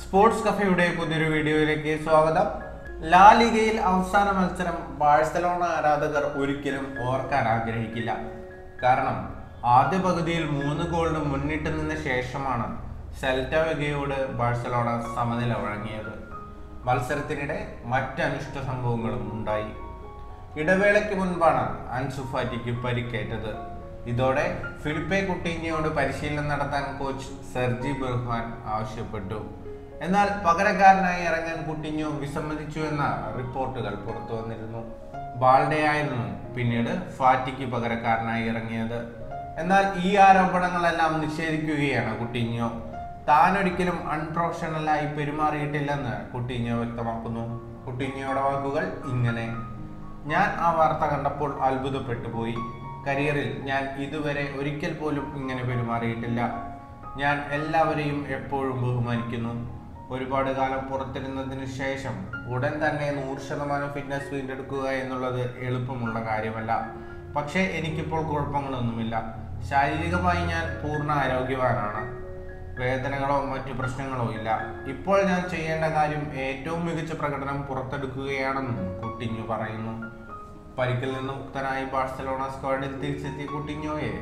Sports കഫേയുടെയും പുതിയൊരു വീഡിയോയിലേക്ക് സ്വാഗതം. ലാ ലിഗയിൽ അവസാന മത്സരം ബാഴ്സലോണ ആരാധകർ ഒരിക്കലും ഓർക്കാൻ ആഗ്രഹിക്കില്ല. കാരണം ആദ്യ പകുതിയിൽ 3 ഗോളിന് മുന്നിട്ട് നിന്ന ശേഷമാണ് സെൽറ്റ വിഗോയോട് ബാഴ്സലോണ സമനില വഴങ്ങിയത്. മത്സരത്തിനിടെ മറ്റ് അനിഷ്ട സംഭവങ്ങളും ഉണ്ടായി. ഇടവേളയ്ക്ക് മുൻപാണ് അൻസു ഫാറ്റിക്ക് പരിക്കേറ്റത്. ഇതോടെ ഫിലിപ്പെ കുട്ടീഞ്ഞയോട് പരിശീലനം നടത്താൻ കോച്ച് സെർജി ബെർഹാൻ ആവശ്യപ്പെട്ടു. എന്നാൽ പകരക്കാരനായി ഇറങ്ങാൻ കുട്ടീഞ്ഞോ വിസമ്മതിച്ചു എന്ന റിപ്പോർട്ടുകൾ പുറത്തു വന്നിരുന്നു. ബാൾഡയായിരുന്നു പിന്നീട് ഫാറ്റിക്ക് പകരക്കാരനായി ഇറങ്ങിയത്. എന്നാൽ ഈ ആരോപണങ്ങളെല്ലാം നിഷേധിക്കുകയാണ് കുട്ടീഞ്ഞോ. താനൊരിക്കലും അൺപ്രൊഫഷണലായി പെരുമാറിയിട്ടില്ലെന്ന് കുട്ടീഞ്ഞോ വ്യക്തമാക്കുന്നു. കുട്ടീഞ്ഞോയുടെ വാക്കുകൾ ഇങ്ങനെ: ഞാൻ ആ വാർത്ത കണ്ടപ്പോൾ അത്ഭുതപ്പെട്ടു പോയി. കരിയറിൽ ഞാൻ ഇതുവരെ ഒരിക്കൽ പോലും ഇങ്ങനെ പെരുമാറിയിട്ടില്ല. ഞാൻ എല്ലാവരെയും എപ്പോഴും ബഹുമാനിക്കുന്നു. ഒരുപാട് കാലം പുറത്തിരുന്നതിന് ശേഷം ഉടൻ തന്നെ 100% ഫിറ്റ്നസ് വീണ്ടെടുക്കുക എന്നുള്ളത് എളുപ്പമുള്ള കാര്യമല്ല. പക്ഷേ എനിക്കിപ്പോൾ കുഴപ്പങ്ങളൊന്നുമില്ല. ശാരീരികമായി ഞാൻ പൂർണ്ണ ആരോഗ്യവാനാണ്. വേദനകളോ മറ്റു പ്രശ്നങ്ങളോ ഇല്ല. ഇപ്പോൾ ഞാൻ ചെയ്യേണ്ട കാര്യം ഏറ്റവും മികച്ച പ്രകടനം പുറത്തെടുക്കുകയാണെന്നും കുട്ടീഞ്ഞോ പറയുന്നു. പരിക്കിൽ നിന്ന് മുക്തനായി ബാഴ്സലോണ സ്ക്വാഡിൽ തിരിച്ചെത്തിയ കുട്ടീഞ്ഞോയെ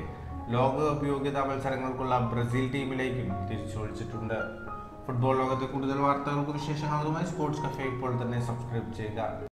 ലോകകപ്പ് യോഗ്യതാ മത്സരങ്ങൾക്കുള്ള ബ്രസീൽ ടീമിലേക്കും തിരിച്ചു വിളിച്ചിട്ടുണ്ട്. ഫുട്ബോൾ ലോകത്തെ കൂടുതൽ വാർത്തകൾക്കും വിശേഷങ്ങൾക്കുമായി സ്പോർട്സ് കഫേ ഇപ്പോൾ തന്നെ സബ്സ്ക്രൈബ് ചെയ്യുക.